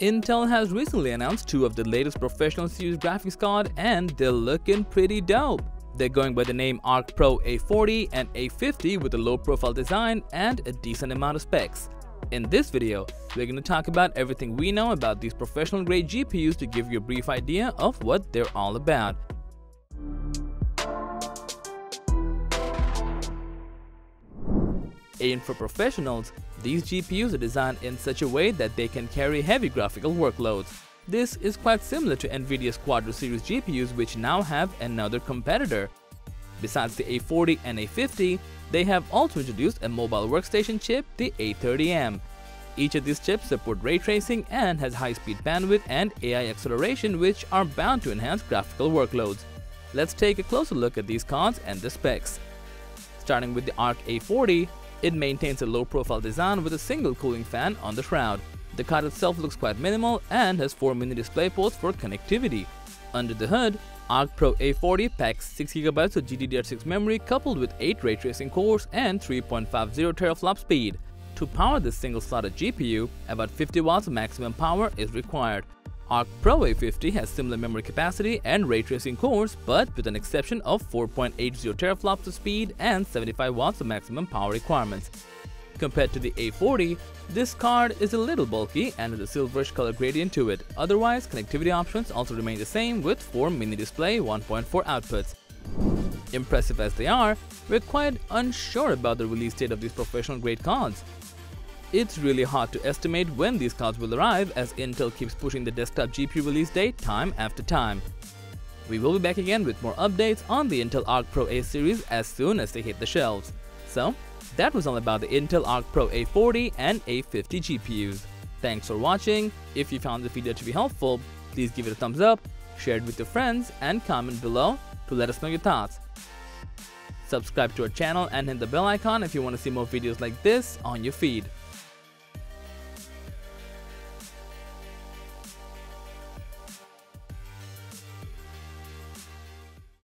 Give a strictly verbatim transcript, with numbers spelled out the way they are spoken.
Intel has recently announced two of the latest professional series graphics cards, and they're looking pretty dope. They're going by the name Arc Pro A forty and A fifty with a low profile design and a decent amount of specs. In this video, we're going to talk about everything we know about these professional grade G P Us to give you a brief idea of what they're all about. Aimed for professionals, these G P Us are designed in such a way that they can carry heavy graphical workloads. This is quite similar to NVIDIA's Quadro series G P Us, which now have another competitor. Besides the A forty and A fifty, they have also introduced a mobile workstation chip, the A thirty M. Each of these chips support ray tracing and has high-speed bandwidth and A I acceleration, which are bound to enhance graphical workloads. Let's take a closer look at these cards and the specs. Starting with the Arc A forty, it maintains a low-profile design with a single cooling fan on the shroud. The card itself looks quite minimal and has four mini display ports for connectivity. Under the hood, Arc Pro A forty packs six gigabytes of G D D R six memory coupled with eight ray tracing cores and three point five zero teraflop speed. To power this single-slotted G P U, about fifty watts of maximum power is required. Arc Pro A fifty has similar memory capacity and ray tracing cores, but with an exception of four point eight zero teraflops of speed and seventy-five watts of maximum power requirements. Compared to the A forty, this card is a little bulky and has a silverish color gradient to it. Otherwise, connectivity options also remain the same with four mini display one point four outputs. Impressive as they are, we're quite unsure about the release date of these professional grade cards. It's really hard to estimate when these cards will arrive, as Intel keeps pushing the desktop G P U release date time after time. We will be back again with more updates on the Intel Arc Pro A series as soon as they hit the shelves. So, that was all about the Intel Arc Pro A forty and A fifty G P Us. Thanks for watching. If you found the video to be helpful, please give it a thumbs up, share it with your friends, and comment below to let us know your thoughts. Subscribe to our channel and hit the bell icon if you want to see more videos like this on your feed.